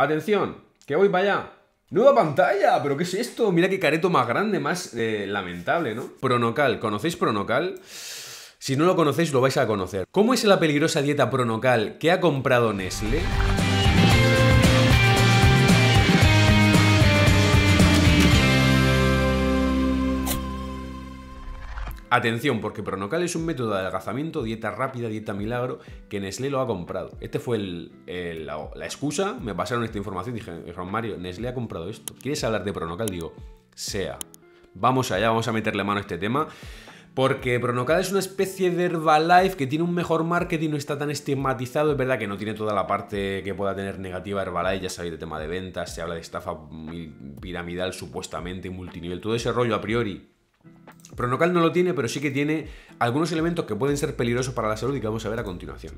Atención, que voy para allá. ¡Nueva pantalla! ¿Pero qué es esto? Mira qué careto más grande, más lamentable, ¿no? Pronocal. ¿Conocéis Pronocal? Si no lo conocéis, lo vais a conocer. ¿Cómo es la peligrosa dieta Pronocal que ha comprado Nestlé? Atención, porque Pronocal es un método de adelgazamiento, dieta rápida, dieta milagro, que Nestlé lo ha comprado. Este fue la excusa, me pasaron esta información y dijeron, Mario, Nestlé ha comprado esto. ¿Quieres hablar de Pronocal? Digo, sea. Vamos allá, vamos a meterle mano a este tema. Porque Pronocal es una especie de Herbalife que tiene un mejor marketing, no está tan estigmatizado. Es verdad que no tiene toda la parte que pueda tener negativa Herbalife, ya sabéis, de tema de ventas, se habla de estafa piramidal supuestamente, multinivel, todo ese rollo a priori. Pronocal no lo tiene, pero sí que tiene algunos elementos que pueden ser peligrosos para la salud y que vamos a ver a continuación.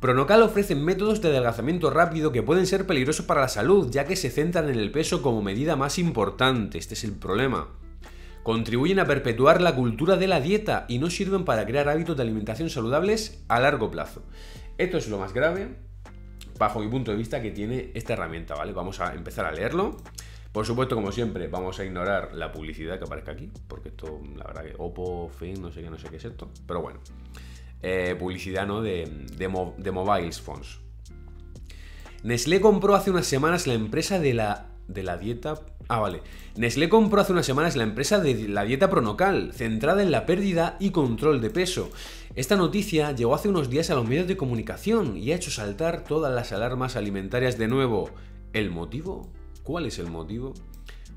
Pronocal ofrece métodos de adelgazamiento rápido que pueden ser peligrosos para la salud, ya que se centran en el peso como medida más importante. Este es el problema. Contribuyen a perpetuar la cultura de la dieta y no sirven para crear hábitos de alimentación saludables a largo plazo. Esto es lo más grave, bajo mi punto de vista, que tiene esta herramienta, ¿vale? Vamos a empezar a leerlo. Por supuesto, como siempre, vamos a ignorar la publicidad que aparezca aquí, porque esto, la verdad que Oppo, Finn, no sé qué es esto, pero bueno. Publicidad, ¿no? De mobiles phones. Nestlé compró hace unas semanas la empresa de la dieta... Ah, vale. Nestlé compró hace unas semanas la empresa de la dieta Pronocal, centrada en la pérdida y control de peso. Esta noticia llegó hace unos días a los medios de comunicación y ha hecho saltar todas las alarmas alimentarias de nuevo. ¿El motivo? ¿Cuál es el motivo?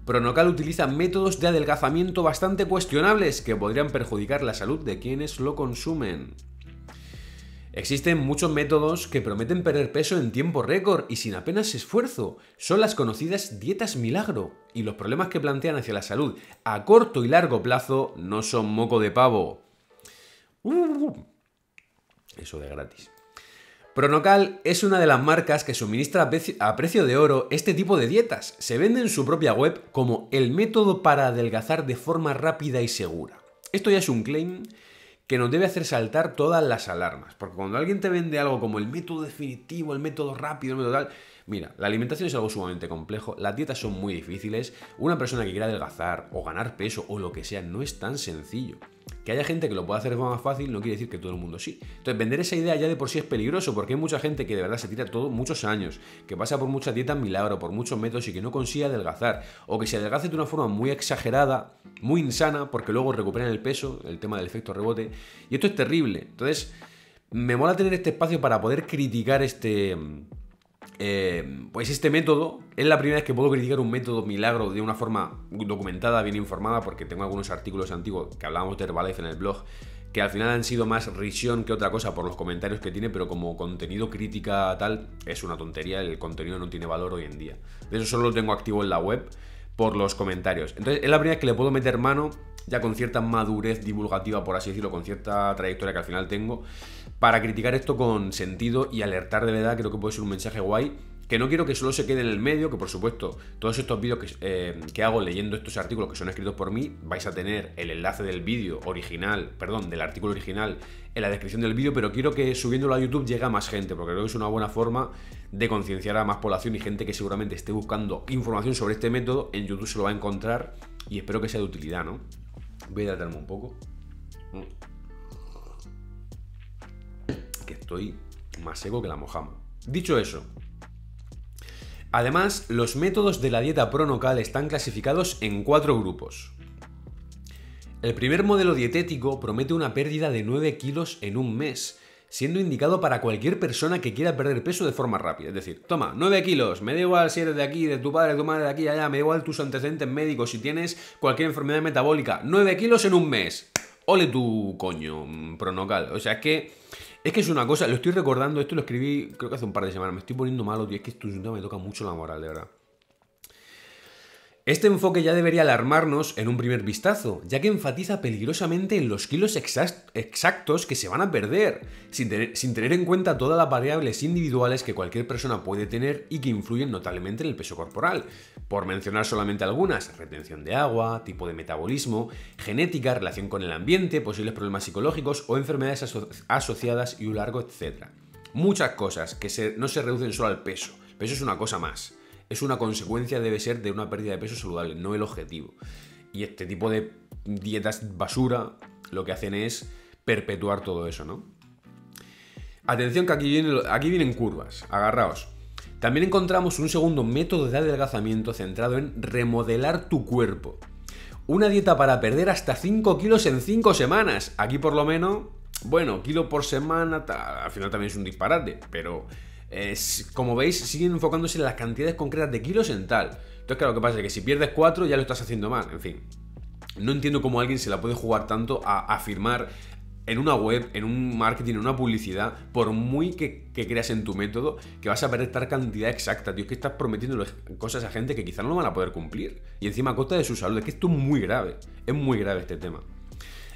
Pronocal utiliza métodos de adelgazamiento bastante cuestionables que podrían perjudicar la salud de quienes lo consumen. Existen muchos métodos que prometen perder peso en tiempo récord y sin apenas esfuerzo. Son las conocidas dietas milagro, y los problemas que plantean hacia la salud a corto y largo plazo no son moco de pavo. Eso de gratis. Pronocal es una de las marcas que suministra a precio de oro este tipo de dietas. Se vende en su propia web como el método para adelgazar de forma rápida y segura. Esto ya es un claim que nos debe hacer saltar todas las alarmas. Porque cuando alguien te vende algo como el método definitivo, el método rápido, el método tal... Mira, la alimentación es algo sumamente complejo, las dietas son muy difíciles, una persona que quiera adelgazar o ganar peso o lo que sea no es tan sencillo. Que haya gente que lo pueda hacer de forma más fácil no quiere decir que todo el mundo sí. Entonces vender esa idea ya de por sí es peligroso porque hay mucha gente que de verdad se tira todo muchos años, que pasa por muchas dietas milagro, por muchos métodos y que no consigue adelgazar o que se adelgace de una forma muy exagerada, muy insana porque luego recuperan el peso, el tema del efecto rebote y esto es terrible. Entonces me mola tener este espacio para poder criticar este método. Es la primera vez que puedo criticar un método milagro de una forma documentada, bien informada, porque tengo algunos artículos antiguos que hablábamos de Herbalife en el blog, que al final han sido más risión que otra cosa por los comentarios que tiene, pero como contenido crítica tal, es una tontería, el contenido no tiene valor hoy en día. De eso solo lo tengo activo en la web por los comentarios. Entonces es la primera vez que le puedo meter mano ya con cierta madurez divulgativa, por así decirlo, con cierta trayectoria que al final tengo, para criticar esto con sentido y alertar de verdad. Creo que puede ser un mensaje guay, que no quiero que solo se quede en el medio, que por supuesto, todos estos vídeos que hago leyendo estos artículos que son escritos por mí, vais a tener el enlace del vídeo original, perdón, del artículo original en la descripción del vídeo, pero quiero que subiéndolo a YouTube llegue a más gente, porque creo que es una buena forma de concienciar a más población y gente que seguramente esté buscando información sobre este método, en YouTube se lo va a encontrar y espero que sea de utilidad, ¿no? Voy a hidratarme un poco. Que estoy más seco que la mojama. Dicho eso, además, los métodos de la dieta Pronocal están clasificados en 4 grupos. El primer modelo dietético promete una pérdida de 9 kilos en un mes, siendo indicado para cualquier persona que quiera perder peso de forma rápida. Es decir, toma, 9 kilos, me da igual si eres de aquí, de tu padre, de tu madre, de aquí, allá, me da igual tus antecedentes médicos, si tienes cualquier enfermedad metabólica, 9 kilos en un mes. Ole tu coño, Pronocal. O sea, es que es una cosa, lo estoy recordando, esto lo escribí creo que hace un par de semanas, me estoy poniendo malo, tío, es que esto me toca mucho la moral, de verdad. Este enfoque ya debería alarmarnos en un primer vistazo, ya que enfatiza peligrosamente en los kilos exactos que se van a perder, sin tener en cuenta todas las variables individuales que cualquier persona puede tener y que influyen notablemente en el peso corporal. Por mencionar solamente algunas: retención de agua, tipo de metabolismo, genética, relación con el ambiente, posibles problemas psicológicos o enfermedades asociadas y un largo etcétera. Muchas cosas que no se reducen solo al peso. Pero eso es una cosa más. Es una consecuencia, debe ser, de una pérdida de peso saludable, no el objetivo. Y este tipo de dietas basura lo que hacen es perpetuar todo eso, ¿no? Atención, que aquí vienen curvas. Agarraos. También encontramos un segundo método de adelgazamiento centrado en remodelar tu cuerpo. Una dieta para perder hasta 5 kilos en 5 semanas. Aquí por lo menos, bueno, kilo por semana, al final también es un disparate, pero... como veis, siguen enfocándose en las cantidades concretas de kilos en tal. Entonces, claro, lo que pasa es que si pierdes 4 ya lo estás haciendo mal. En fin, no entiendo cómo alguien se la puede jugar tanto a afirmar en una web, en un marketing, en una publicidad, por muy que creas en tu método, que vas a perder tal cantidad exacta. Tío, es que estás prometiendo cosas a gente que quizás no lo van a poder cumplir, y encima a costa de su salud. Es que esto es muy grave, es muy grave este tema.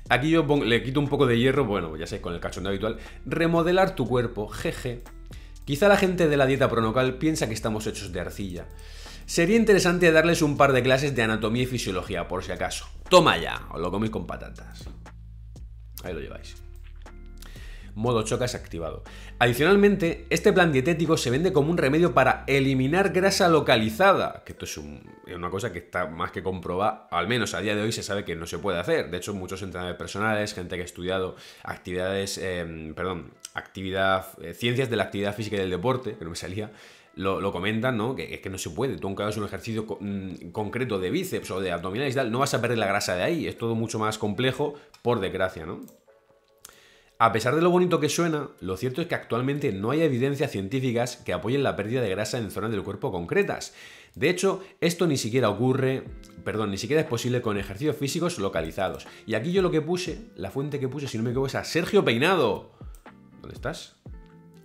Aquí yo le quito un poco de hierro, bueno, ya sabéis, con el cachondeo habitual. Remodelar tu cuerpo, jeje. Quizá la gente de la dieta pronocal piensa que estamos hechos de arcilla. Sería interesante darles un par de clases de anatomía y fisiología, por si acaso. Toma ya, os lo coméis con patatas. Ahí lo lleváis. Modo chocas activado. Adicionalmente, este plan dietético se vende como un remedio para eliminar grasa localizada. Que esto es una cosa que está más que comprobada, al menos a día de hoy se sabe que no se puede hacer. De hecho, muchos entrenadores personales, gente que ha estudiado ciencias de la actividad física y del deporte, que no me salía, lo comentan, ¿no? Que es que no se puede. Tú, aunque hagas un ejercicio concreto de bíceps o de abdominales y tal, no vas a perder la grasa de ahí. Es todo mucho más complejo, por desgracia, ¿no? A pesar de lo bonito que suena, lo cierto es que actualmente no hay evidencias científicas que apoyen la pérdida de grasa en zonas del cuerpo concretas. De hecho, esto ni siquiera es posible con ejercicios físicos localizados. Y aquí yo la fuente que puse, si no me equivoco, es a Sergio Peinado. ¿Dónde estás?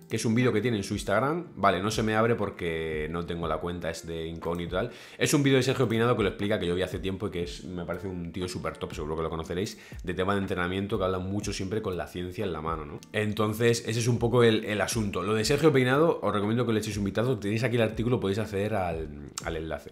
Que es un vídeo que tiene en su Instagram. Vale, no se me abre porque no tengo la cuenta, es de incógnito y tal. Es un vídeo de Sergio Peinado que lo explica, que yo vi hace tiempo y que me parece un tío súper top, seguro que lo conoceréis, de tema de entrenamiento, que habla mucho siempre con la ciencia en la mano, ¿no? Entonces, ese es un poco el asunto. Lo de Sergio Peinado, os recomiendo que le echéis un vistazo. Tenéis aquí el artículo, podéis acceder al enlace.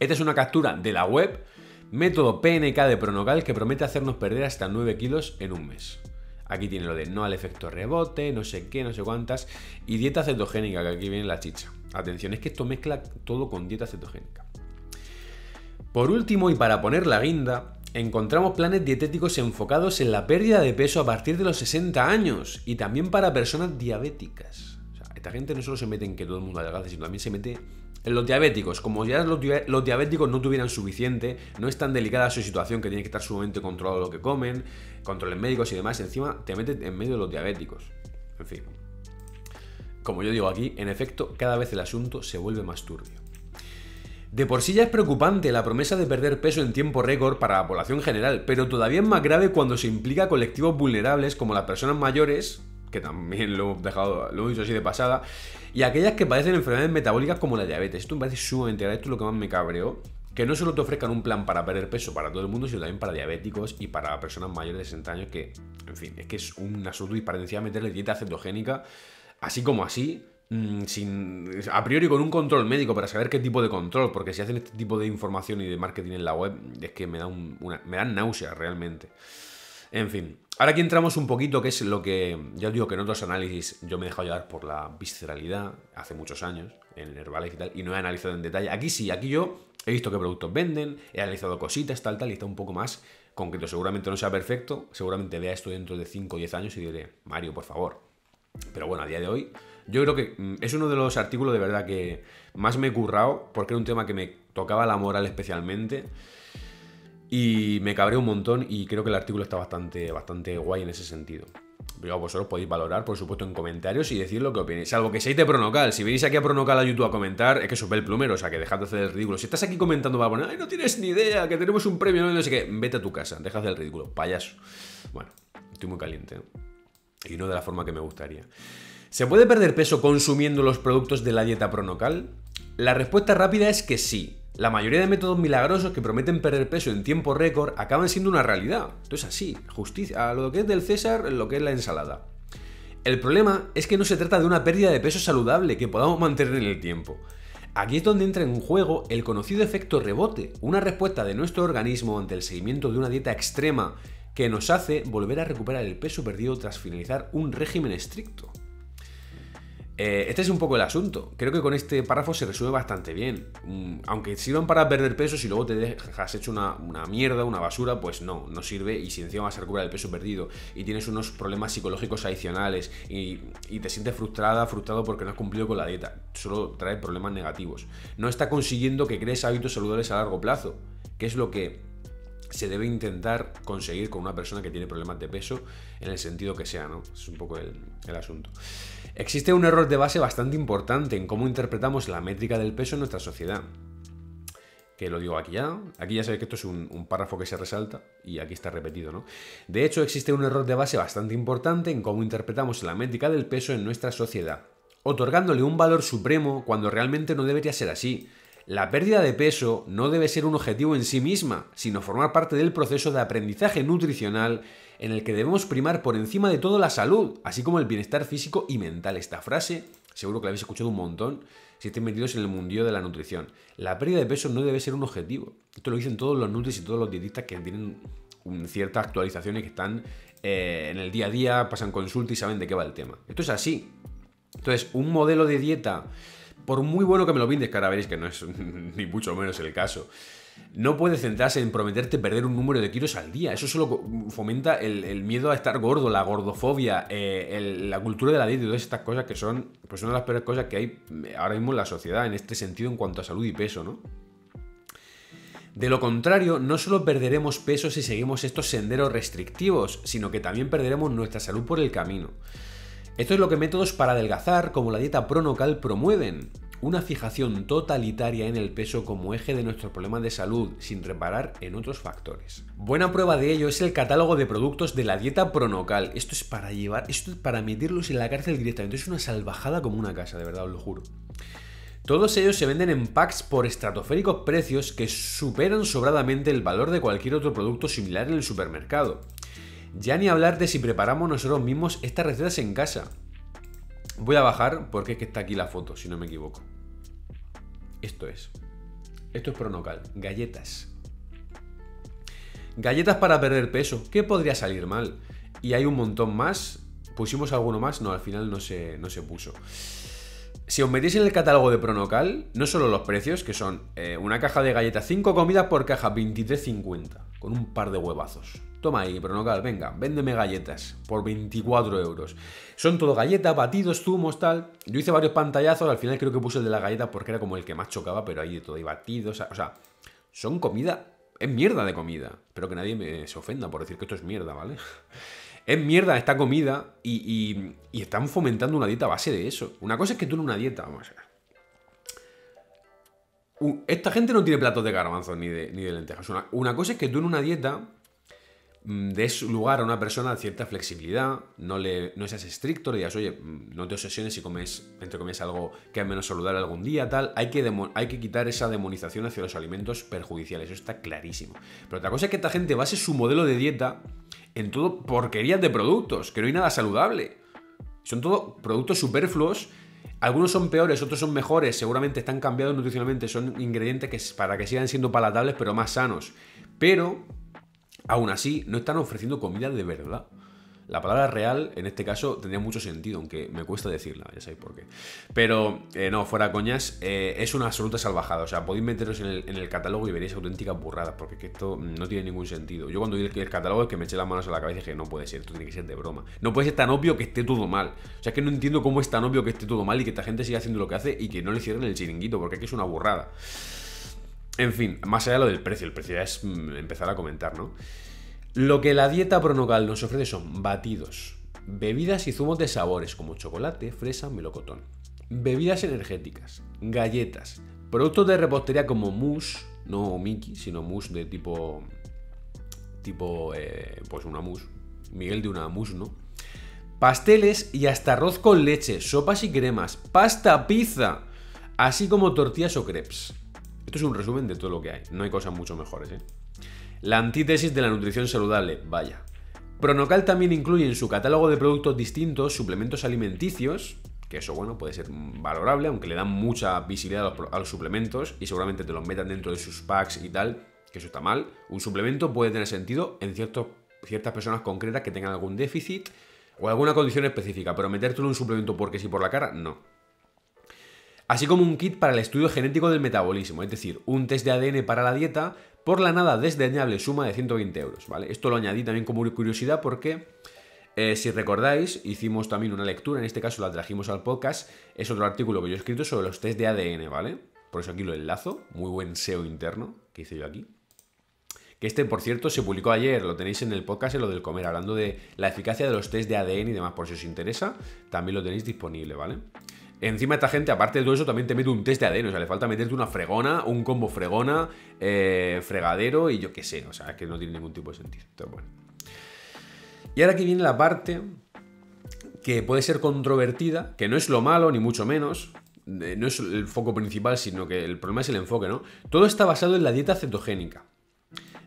Esta es una captura de la web, método PNK de Pronocal, que promete hacernos perder hasta 9 kilos en un mes. Aquí tiene lo de no al efecto rebote, no sé qué, no sé cuántas. Y dieta cetogénica, que aquí viene la chicha. Atención, es que esto mezcla todo con dieta cetogénica. Por último, y para poner la guinda, encontramos planes dietéticos enfocados en la pérdida de peso a partir de los 60 años. Y también para personas diabéticas. O sea, esta gente no solo se mete en que todo el mundo adelgace, sino también se mete en los diabéticos. Como ya los diabéticos no tuvieran suficiente, no es tan delicada su situación, que tiene que estar sumamente controlado lo que comen, controles médicos y demás, encima te meten en medio de los diabéticos. En fin, como yo digo aquí, en efecto, cada vez el asunto se vuelve más turbio. De por sí ya es preocupante la promesa de perder peso en tiempo récord para la población general, pero todavía es más grave cuando se implica colectivos vulnerables como las personas mayores, que también lo he dicho así de pasada, y aquellas que padecen enfermedades metabólicas como la diabetes. Esto me parece sumamente grave, esto es lo que más me cabreó, que no solo te ofrezcan un plan para perder peso para todo el mundo, sino también para diabéticos y para personas mayores de 60 años, que, en fin, es que es un asunto. Y para encima meterle dieta cetogénica, así como así, a priori con un control médico, para saber qué tipo de control, porque si hacen este tipo de información y de marketing en la web, es que me dan náuseas realmente. En fin, ahora aquí entramos un poquito, que es lo que, ya os digo que en otros análisis yo me he dejado llevar por la visceralidad hace muchos años, en Herbalife y tal, y no he analizado en detalle. Aquí sí, aquí yo he visto qué productos venden, he analizado cositas, tal, y está un poco más concreto. Seguramente no sea perfecto, seguramente vea esto dentro de 5 o 10 años y diré, Mario, por favor. Pero bueno, a día de hoy, yo creo que es uno de los artículos de verdad que más me he currado, porque era un tema que me tocaba la moral especialmente. Y me cabré un montón, y creo que el artículo está bastante guay en ese sentido. Pero vosotros podéis valorar, por supuesto, en comentarios y decir lo que opinéis. Salvo que seáis de Pronocal. Si venís aquí a Pronocal a YouTube a comentar, es que sube el plumero, o sea, que dejad de hacer el ridículo. Si estás aquí comentando para poner, ay, no tienes ni idea, que tenemos un premio, no sé qué, vete a tu casa, deja de hacer el ridículo, payaso. Bueno, estoy muy caliente, ¿no? Y no de la forma que me gustaría. ¿Se puede perder peso consumiendo los productos de la dieta Pronocal? La respuesta rápida es que sí. La mayoría de métodos milagrosos que prometen perder peso en tiempo récord acaban siendo una realidad. Entonces así, justicia, a lo que es del César, lo que es la ensalada. El problema es que no se trata de una pérdida de peso saludable que podamos mantener en el tiempo. Aquí es donde entra en juego el conocido efecto rebote, una respuesta de nuestro organismo ante el seguimiento de una dieta extrema que nos hace volver a recuperar el peso perdido tras finalizar un régimen estricto. Este es un poco el asunto. Creo que con este párrafo se resuelve bastante bien. Aunque sirvan para perder peso, si luego te dejas hecho una mierda, una basura, pues no, no sirve. Y si encima vas a recuperar el peso perdido y tienes unos problemas psicológicos adicionales y te sientes frustrada, frustrado porque no has cumplido con la dieta, solo trae problemas negativos. No está consiguiendo que crees hábitos saludables a largo plazo, que es lo que se debe intentar conseguir con una persona que tiene problemas de peso, en el sentido que sea, ¿no? Es un poco el asunto. Existe un error de base bastante importante en cómo interpretamos la métrica del peso en nuestra sociedad. Que lo digo aquí ya. Aquí ya sabéis que esto es un párrafo que se resalta y aquí está repetido, ¿no? De hecho, existe un error de base bastante importante en cómo interpretamos la métrica del peso en nuestra sociedad, otorgándole un valor supremo cuando realmente no debería ser así. La pérdida de peso no debe ser un objetivo en sí misma, sino formar parte del proceso de aprendizaje nutricional en el que debemos primar por encima de todo la salud, así como el bienestar físico y mental. Esta frase seguro que la habéis escuchado un montón si estáis metidos en el mundillo de la nutrición. La pérdida de peso no debe ser un objetivo. Esto lo dicen todos los nutris y todos los dietistas que tienen ciertas actualizaciones, que están en el día a día, pasan consulta y saben de qué va el tema. Esto es así. Entonces, un modelo de dieta, por muy bueno que me lo pintes, que ahora veréis que no es ni mucho menos el caso, no puede centrarse en prometerte perder un número de kilos al día. Eso solo fomenta el miedo a estar gordo, la gordofobia, la cultura de la dieta y todas estas cosas que son, pues, una de las peores cosas que hay ahora mismo en la sociedad en este sentido en cuanto a salud y peso, ¿no? De lo contrario, no solo perderemos peso si seguimos estos senderos restrictivos, sino que también perderemos nuestra salud por el camino. Esto es lo que métodos para adelgazar como la dieta pronocal promueven. Una fijación totalitaria en el peso como eje de nuestros problemas de salud, sin reparar en otros factores. Buena prueba de ello es el catálogo de productos de la dieta pronocal. Esto es para llevar, esto es para meterlos en la cárcel directamente. Es una salvajada como una casa, de verdad, os lo juro. Todos ellos se venden en packs por estratosféricos precios que superan sobradamente el valor de cualquier otro producto similar en el supermercado. Ya ni hablar de si preparamos nosotros mismos estas recetas en casa. Voy a bajar porque es que está aquí la foto, si no me equivoco. Esto es. Esto es pronocal. Galletas. Galletas para perder peso. ¿Qué podría salir mal? Y hay un montón más. ¿Pusimos alguno más? No, al final no se puso. Si os metéis en el catálogo de Pronocal, no solo los precios, que son una caja de galletas, 5 comidas por caja, 23,50, con un par de huevazos. Toma ahí, Pronocal, venga, véndeme galletas por 24 euros. Son todo galletas, batidos, zumos, tal. Yo hice varios pantallazos, al final creo que puse el de las galletas porque era como el que más chocaba, pero hay de todo, hay batidos, o sea, son comida, es mierda de comida. Espero que nadie se ofenda por decir que esto es mierda, ¿vale? Es mierda esta comida y están fomentando una dieta a base de eso. Una cosa es que tú en una dieta, vamos a ver. Esta gente no tiene platos de garbanzos ni de lentejas. Una cosa es que tú en una dieta des lugar a una persona a cierta flexibilidad, no seas estricto, le digas, oye, no te obsesiones si comes, entre comillas, algo que es menos saludable algún día, tal. Hay que quitar esa demonización hacia los alimentos perjudiciales, eso está clarísimo. Pero otra cosa es que esta gente base su modelo de dieta en todo porquerías de productos, que no hay nada saludable. Son todo productos superfluos. Algunos son peores, otros son mejores. Seguramente están cambiados nutricionalmente. Son ingredientes que, para que sigan siendo palatables, pero más sanos. Pero, aún así, no están ofreciendo comida de verdad. La palabra real, en este caso, tendría mucho sentido, aunque me cuesta decirla, ya sabéis por qué. Pero, no, fuera coñas, es una absoluta salvajada. O sea, podéis meteros en el catálogo y veréis auténticas burradas, porque es que esto no tiene ningún sentido. Yo cuando vi el catálogo es que me eché las manos a la cabeza y dije, no puede ser, esto tiene que ser de broma. No puede ser tan obvio que esté todo mal. O sea, es que no entiendo cómo es tan obvio que esté todo mal y que esta gente siga haciendo lo que hace y que no le cierren el chiringuito, porque es que es una burrada. En fin, más allá de lo del precio, el precio ya es empezar a comentar, ¿no? Lo que la dieta pronocal nos ofrece son batidos, bebidas y zumos de sabores como chocolate, fresa, melocotón, bebidas energéticas, galletas, productos de repostería como mousse, no Mickey, sino mousse de tipo pues una mousse, Miguel de una mousse, ¿no? Pasteles y hasta arroz con leche, sopas y cremas, pasta, pizza, así como tortillas o crepes. Esto es un resumen de todo lo que hay, no hay cosas mucho mejores, ¿eh? La antítesis de la nutrición saludable, vaya. Pronocal también incluye en su catálogo de productos distintos suplementos alimenticios, que eso, bueno, puede ser valorable, aunque le dan mucha visibilidad a los suplementos y seguramente te los metan dentro de sus packs y tal, que eso está mal. Un suplemento puede tener sentido en ciertas personas concretas que tengan algún déficit o alguna condición específica, pero metértelo en un suplemento porque sí por la cara, no. Así como un kit para el estudio genético del metabolismo, es decir, un test de ADN para la dieta por la nada desdeñable suma de 120 euros, ¿vale? Esto lo añadí también como curiosidad porque, si recordáis, hicimos también una lectura, en este caso la trajimos al podcast, es otro artículo que yo he escrito sobre los test de ADN, ¿vale? Por eso aquí lo enlazo, muy buen SEO interno que hice yo aquí. Que este, por cierto, se publicó ayer, lo tenéis en el podcast en lo del comer, hablando de la eficacia de los test de ADN y demás, por si os interesa, también lo tenéis disponible, ¿vale? Encima esta gente, aparte de todo eso, también te mete un test de ADN, o sea, le falta meterte una fregona, un combo fregona, fregadero y yo qué sé, o sea, es que no tiene ningún tipo de sentido. Entonces, bueno. Y ahora aquí viene la parte que puede ser controvertida, que no es lo malo, ni mucho menos, no es el foco principal, sino que el problema es el enfoque, ¿no? Todo está basado en la dieta cetogénica.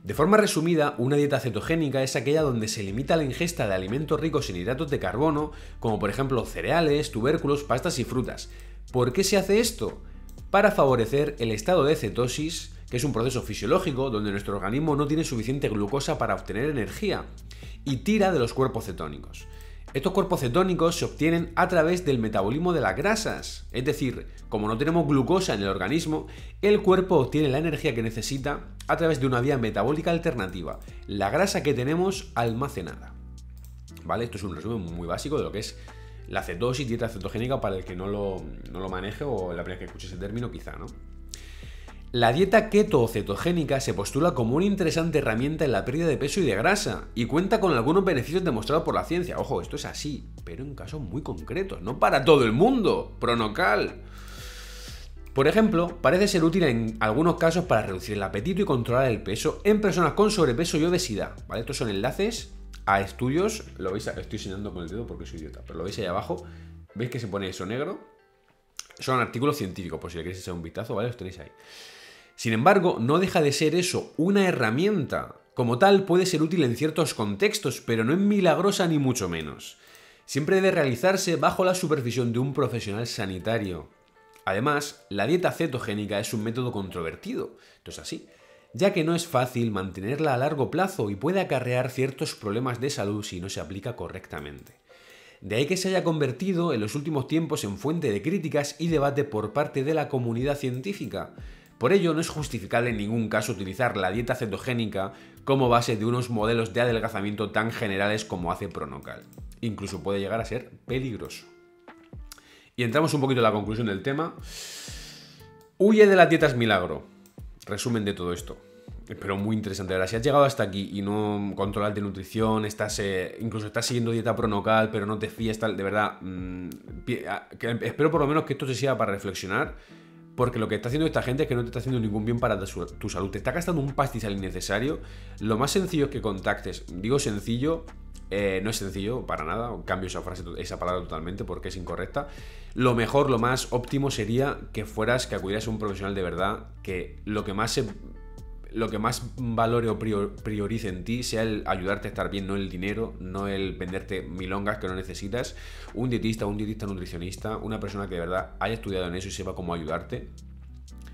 De forma resumida, una dieta cetogénica es aquella donde se limita la ingesta de alimentos ricos en hidratos de carbono, como por ejemplo cereales, tubérculos, pastas y frutas. ¿Por qué se hace esto? Para favorecer el estado de cetosis, que es un proceso fisiológico donde nuestro organismo no tiene suficiente glucosa para obtener energía y tira de los cuerpos cetónicos. Estos cuerpos cetónicos se obtienen a través del metabolismo de las grasas, es decir, como no tenemos glucosa en el organismo, el cuerpo obtiene la energía que necesita a través de una vía metabólica alternativa, la grasa que tenemos almacenada. ¿Vale? Esto es un resumen muy básico de lo que es la cetosis, dieta cetogénica, para el que no lo maneje o la primera vez que escuche ese término quizá, ¿no? La dieta keto o cetogénica se postula como una interesante herramienta en la pérdida de peso y de grasa y cuenta con algunos beneficios demostrados por la ciencia. Ojo, esto es así, pero en casos muy concretos, no para todo el mundo. Pronocal. Por ejemplo, parece ser útil en algunos casos para reducir el apetito y controlar el peso en personas con sobrepeso y obesidad. ¿Vale? Estos son enlaces a estudios. Lo veis, estoy señalando con el dedo porque soy idiota, pero lo veis ahí abajo. ¿Veis que se pone eso negro? Son artículos científicos, por si le queréis echar un vistazo, ¿vale? Los tenéis ahí. Sin embargo, no deja de ser eso, una herramienta. Como tal, puede ser útil en ciertos contextos, pero no es milagrosa ni mucho menos. Siempre debe realizarse bajo la supervisión de un profesional sanitario. Además, la dieta cetogénica es un método controvertido, entonces así, ya que no es fácil mantenerla a largo plazo y puede acarrear ciertos problemas de salud si no se aplica correctamente. De ahí que se haya convertido en los últimos tiempos en fuente de críticas y debate por parte de la comunidad científica. Por ello, no es justificable en ningún caso utilizar la dieta cetogénica como base de unos modelos de adelgazamiento tan generales como hace Pronocal. Incluso puede llegar a ser peligroso. Y entramos un poquito en la conclusión del tema. Huye de las dietas milagro. Resumen de todo esto. Pero muy interesante. Ahora, si has llegado hasta aquí y no controlas de nutrición, incluso estás siguiendo dieta pronocal, pero no te fías, tal, de verdad, espero por lo menos que esto te sirva para reflexionar. Porque lo que está haciendo esta gente es que no te está haciendo ningún bien para tu salud. Te está gastando un pastizal innecesario. Lo más sencillo es que contactes. Digo sencillo, no es sencillo para nada. Cambio esa palabra totalmente porque es incorrecta. Lo mejor, lo más óptimo sería que acudieras a un profesional de verdad. Que lo que más valore o priorice en ti sea el ayudarte a estar bien, no el dinero, no el venderte milongas que no necesitas. Un dietista, nutricionista, una persona que de verdad haya estudiado en eso y sepa cómo ayudarte.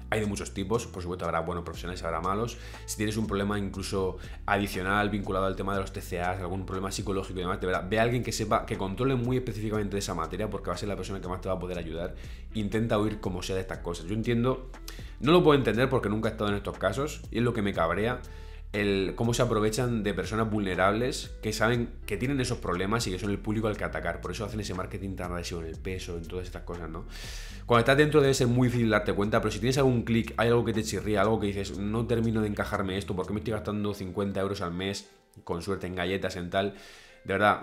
Hay de muchos tipos, por supuesto habrá buenos profesionales, habrá malos. Si tienes un problema incluso adicional vinculado al tema de los TCAs, algún problema psicológico y demás, de verdad, ve a alguien que sepa, que controle muy específicamente esa materia porque va a ser la persona que más te va a poder ayudar. Intenta huir como sea de estas cosas. Yo entiendo, no lo puedo entender porque nunca he estado en estos casos y es lo que me cabrea, el cómo se aprovechan de personas vulnerables que saben que tienen esos problemas y que son el público al que atacar. Por eso hacen ese marketing tan agresivo en el peso, en todas estas cosas, ¿no? Cuando estás dentro debe ser muy difícil darte cuenta, pero si tienes algún clic, hay algo que te chirría, algo que dices, no termino de encajarme esto, ¿por qué me estoy gastando 50 euros al mes, con suerte en galletas, en tal? De verdad,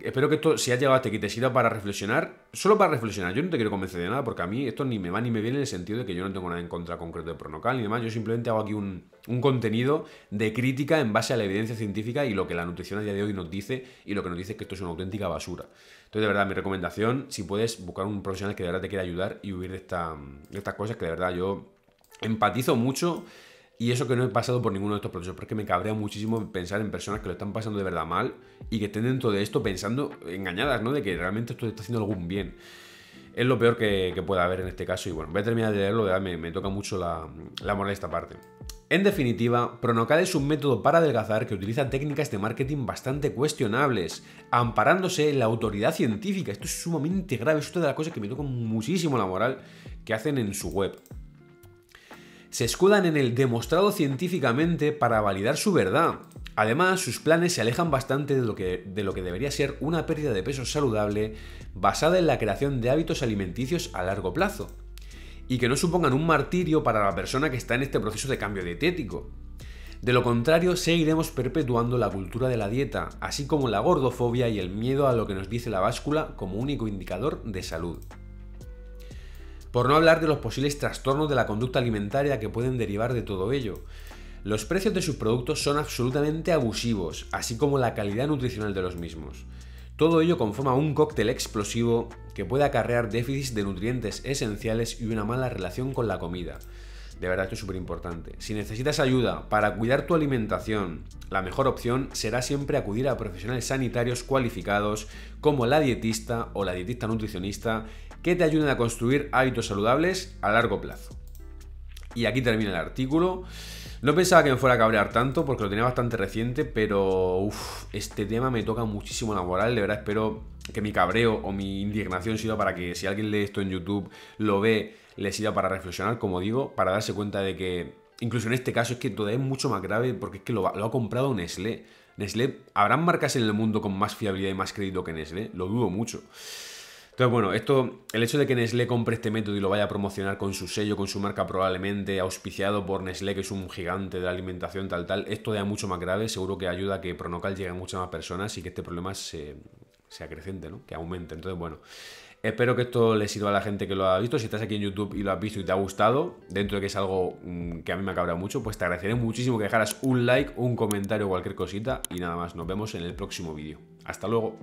espero que esto, si has llegado hasta aquí, te sirva para reflexionar, solo para reflexionar. Yo no te quiero convencer de nada porque a mí esto ni me va ni me viene en el sentido de que yo no tengo nada en contra concreto de Pronocal ni demás. Yo simplemente hago aquí un contenido de crítica en base a la evidencia científica y lo que la nutrición a día de hoy nos dice, y lo que nos dice es que esto es una auténtica basura. Entonces, de verdad, mi recomendación, si puedes, buscar un profesional que de verdad te quiera ayudar y huir de estas cosas que de verdad yo empatizo mucho. Y eso que no he pasado por ninguno de estos procesos, porque me cabrea muchísimo pensar en personas que lo están pasando de verdad mal y que estén dentro de esto pensando engañadas, ¿no? De que realmente esto te está haciendo algún bien. Es lo peor que pueda haber en este caso. Y bueno, voy a terminar de leerlo, de verdad, me toca mucho la moral esta parte. En definitiva, Pronocal es un método para adelgazar que utiliza técnicas de marketing bastante cuestionables, amparándose en la autoridad científica. Esto es sumamente grave, es una de las cosas que me toca muchísimo la moral que hacen en su web. Se escudan en el demostrado científicamente para validar su verdad. Además, sus planes se alejan bastante de lo que debería ser una pérdida de peso saludable basada en la creación de hábitos alimenticios a largo plazo, y que no supongan un martirio para la persona que está en este proceso de cambio dietético. De lo contrario, seguiremos perpetuando la cultura de la dieta, así como la gordofobia y el miedo a lo que nos dice la báscula como único indicador de salud. Por no hablar de los posibles trastornos de la conducta alimentaria que pueden derivar de todo ello. Los precios de sus productos son absolutamente abusivos, así como la calidad nutricional de los mismos. Todo ello conforma un cóctel explosivo que puede acarrear déficits de nutrientes esenciales y una mala relación con la comida. De verdad, esto es súper importante. Si necesitas ayuda para cuidar tu alimentación, la mejor opción será siempre acudir a profesionales sanitarios cualificados como la dietista o la dietista nutricionista que te ayuden a construir hábitos saludables a largo plazo. Y aquí termina el artículo. No pensaba que me fuera a cabrear tanto porque lo tenía bastante reciente, pero este tema me toca muchísimo la moral. De verdad, espero que mi cabreo o mi indignación sirva para que, si alguien lee esto en YouTube, lo ve, le sirva para reflexionar, como digo, para darse cuenta de que, incluso en este caso, es que todavía es mucho más grave porque es que lo ha comprado Nestlé. Nestlé, ¿habrán marcas en el mundo con más fiabilidad y más crédito que Nestlé? Lo dudo mucho. Entonces, bueno, el hecho de que Nestlé compre este método y lo vaya a promocionar con su sello, con su marca probablemente, auspiciado por Nestlé, que es un gigante de la alimentación, tal, esto ya es mucho más grave. Seguro que ayuda a que Pronocal llegue a muchas más personas y que este problema se acreciente, ¿no? Que aumente. Entonces, bueno, espero que esto le sirva a la gente que lo ha visto. Si estás aquí en YouTube y lo has visto y te ha gustado, dentro de que es algo que a mí me ha cabreado mucho, pues te agradeceré muchísimo que dejaras un like, un comentario, cualquier cosita. Y nada más, nos vemos en el próximo vídeo. Hasta luego.